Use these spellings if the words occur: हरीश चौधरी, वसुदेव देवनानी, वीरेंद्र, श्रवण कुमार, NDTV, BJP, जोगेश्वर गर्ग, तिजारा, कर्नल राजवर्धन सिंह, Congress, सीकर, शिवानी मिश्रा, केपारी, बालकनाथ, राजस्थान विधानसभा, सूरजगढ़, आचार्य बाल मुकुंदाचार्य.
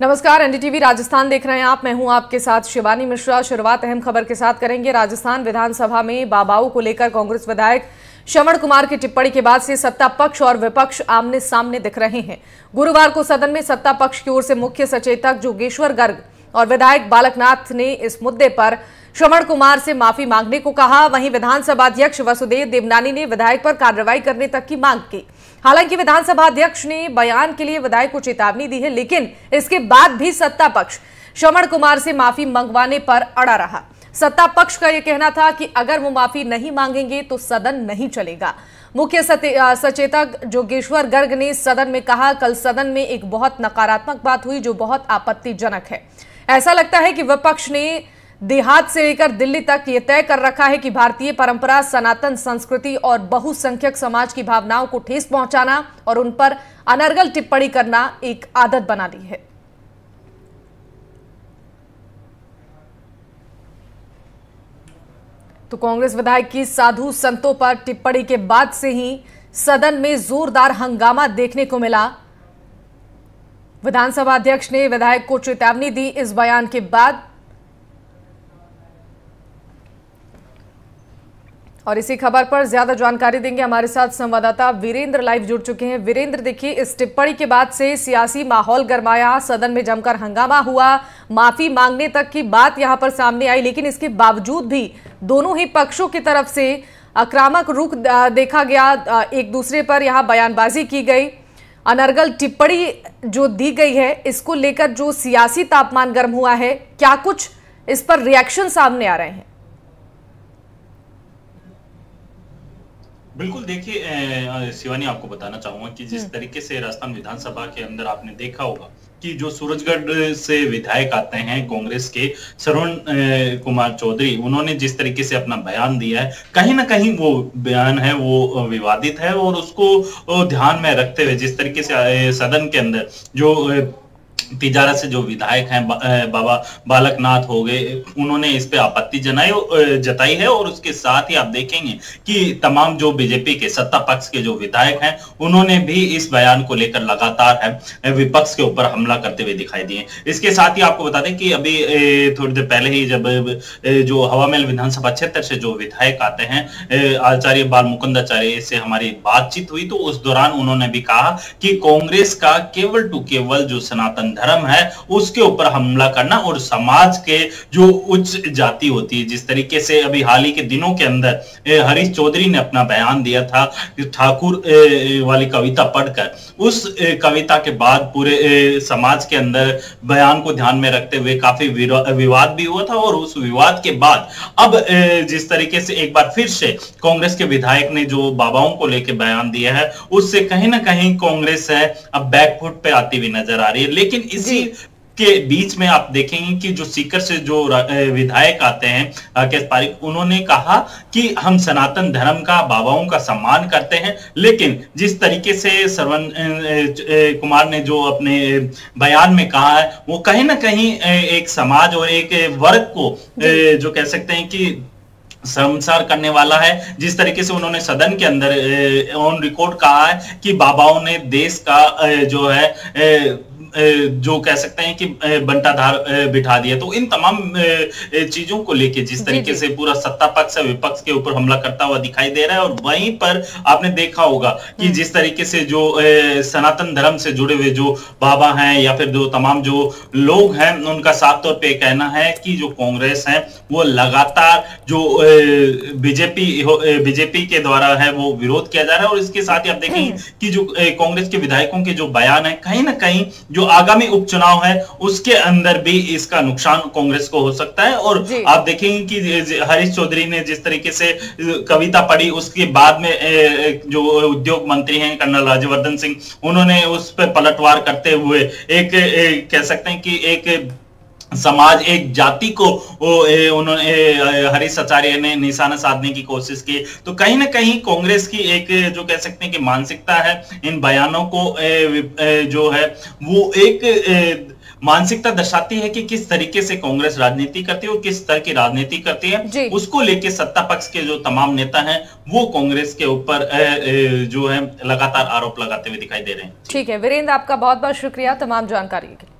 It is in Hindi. नमस्कार, एनडीटीवी राजस्थान देख रहे हैं आप। मैं हूं आपके साथ शिवानी मिश्रा। शुरुआत अहम खबर के साथ करेंगे। राजस्थान विधानसभा में बाबाओं को लेकर कांग्रेस विधायक श्रवण कुमार की टिप्पणी के बाद से सत्ता पक्ष और विपक्ष आमने सामने दिख रहे हैं। गुरुवार को सदन में सत्ता पक्ष की ओर से मुख्य सचेतक जोगेश्वर गर्ग और विधायक बालकनाथ ने इस मुद्दे पर श्रवण कुमार से माफी मांगने को कहा। वहीं विधानसभा अध्यक्ष वसुदेव देवनानी ने विधायक पर कार्रवाई करने तक की मांग की। हालांकि विधानसभा अध्यक्ष ने बयान के लिए विधायक को चेतावनी दी है, लेकिन इसके बाद भी सत्ता पक्ष श्रवण कुमार से माफी मंगवाने पर अड़ा रहा। सत्ता पक्ष का यह कहना था कि अगर वो माफी नहीं मांगेंगे तो सदन नहीं चलेगा। मुख्य सचेतक जोगेश्वर गर्ग ने सदन में कहा, कल सदन में एक बहुत नकारात्मक बात हुई जो बहुत आपत्तिजनक है। ऐसा लगता है कि विपक्ष ने देहात से लेकर दिल्ली तक ये तय कर रखा है कि भारतीय परंपरा, सनातन संस्कृति और बहुसंख्यक समाज की भावनाओं को ठेस पहुंचाना और उन पर अनर्गल टिप्पणी करना एक आदत बना ली है। तो कांग्रेस विधायक की साधु संतों पर टिप्पणी के बाद से ही सदन में जोरदार हंगामा देखने को मिला। विधानसभा अध्यक्ष ने विधायक को चेतावनी दी। इस बयान के बाद और इसी खबर पर ज्यादा जानकारी देंगे, हमारे साथ संवाददाता वीरेंद्र लाइव जुड़ चुके हैं। वीरेंद्र, देखिए, इस टिप्पणी के बाद से सियासी माहौल गरमाया, सदन में जमकर हंगामा हुआ, माफी मांगने तक की बात यहां पर सामने आई, लेकिन इसके बावजूद भी दोनों ही पक्षों की तरफ से आक्रामक रुख देखा गया। एक दूसरे पर यहां बयानबाजी की गई, अनर्गल टिप्पणी जो दी गई है, इसको लेकर जो सियासी तापमान गर्म हुआ है, क्या कुछ इस पर रिएक्शन सामने आ रहे हैं? बिल्कुल, देखिए शिवानी, आपको बताना चाहूंगा कि जिस तरीके से राजस्थान विधानसभा के अंदर आपने देखा होगा कि जो सूरजगढ़ से विधायक आते हैं कांग्रेस के श्रवण कुमार चौधरी, उन्होंने जिस तरीके से अपना बयान दिया है, कहीं ना कहीं वो बयान है वो विवादित है, और उसको ध्यान में रखते हुए जिस तरीके से सदन के अंदर जो तिजारा से जो विधायक हैं बाबा बालकनाथ हो गए, उन्होंने इस पे आपत्ति जताई है। और उसके साथ ही आप देखेंगे कि तमाम जो बीजेपी के सत्ता पक्ष के जो विधायक हैं, उन्होंने भी इस बयान को लेकर लगातार है विपक्ष के ऊपर हमला करते हुए दिखाई दिए। इसके साथ ही आपको बता दें कि अभी थोड़ी देर पहले ही जब जो हवामहल विधानसभा क्षेत्र से जो विधायक आते हैं आचार्य बाल मुकुंदाचार्य से हमारी बातचीत हुई, तो उस दौरान उन्होंने भी कहा कि कांग्रेस का केवल टू केवल जो सनातन धर्म है उसके ऊपर हमला करना और समाज के जो उच्च जाति होती है, जिस तरीके से अभी हाल ही के दिनों के अंदर हरीश चौधरी ने अपना बयान दिया था ठाकुर वाली कविता पढ़कर, उस कविता के बाद पूरे समाज के अंदर बयान को ध्यान में रखते हुए काफी विवाद भी हुआ था। और उस विवाद के बाद अब जिस तरीके से एक बार फिर से कांग्रेस के विधायक ने जो बाबाओं को लेकर बयान दिया है, उससे कहीं ना कहीं कांग्रेस है अब बैकफुट पे आती हुई नजर आ रही है। लेकिन इसी के बीच में आप देखेंगे कि जो सीकर से जो विधायक आते हैं केपारी, उन्होंने कहा कि हम सनातन धर्म का, बाबाओं का सम्मान करते हैं, लेकिन जिस तरीके से श्रवण कुमार ने जो अपने बयान में कहा है, वो कहीं ना कहीं एक समाज और एक वर्ग को जो कह सकते हैं कि शर्मसार करने वाला है। जिस तरीके से उन्होंने सदन के अंदर ऑन रिकॉर्ड कहा है कि बाबाओं ने देश का जो है जो कह सकते हैं कि बंटाधार बिठा दिया। तो इन तमाम चीजों को लेके जिस तरीके से पूरा सत्ता पक्ष और विपक्ष के ऊपर हमला करता हुआ दिखाई दे रहा है। और वहीं पर आपने देखा होगा कि जिस तरीके से जो सनातन धर्म से जुड़े हुए जो बाबा हैं या फिर जो तमाम जो लोग हैं, उनका साफ तौर पे कहना है कि जो कांग्रेस है वो लगातार जो बीजेपी के द्वारा है वो विरोध किया जा रहा है। और इसके साथ ही आप देखेंगे कि जो कांग्रेस के विधायकों के जो बयान है, कहीं ना कहीं जो आगामी उपचुनाव है उसके अंदर भी इसका नुकसान कांग्रेस को हो सकता है। और आप देखेंगे कि हरीश चौधरी ने जिस तरीके से कविता पढ़ी, उसके बाद में जो उद्योग मंत्री हैं कर्नल राजवर्धन सिंह, उन्होंने उस पर पलटवार करते हुए एक कह सकते हैं कि एक समाज, एक जाति को उन्होंने हरीश आचार्य ने निशाना साधने की कोशिश की। तो कहीं ना कहीं कांग्रेस की एक जो कह सकते हैं कि मानसिकता है, इन बयानों को जो है वो एक मानसिकता दर्शाती है कि किस तरीके से कांग्रेस राजनीति करती है और किस तरह की राजनीति करती है। उसको लेके सत्ता पक्ष के जो तमाम नेता हैं वो कांग्रेस के ऊपर जो है लगातार आरोप लगाते हुए दिखाई दे रहे हैं। ठीक है वीरेंद्र, आपका बहुत बहुत शुक्रिया तमाम जानकारी के लिए।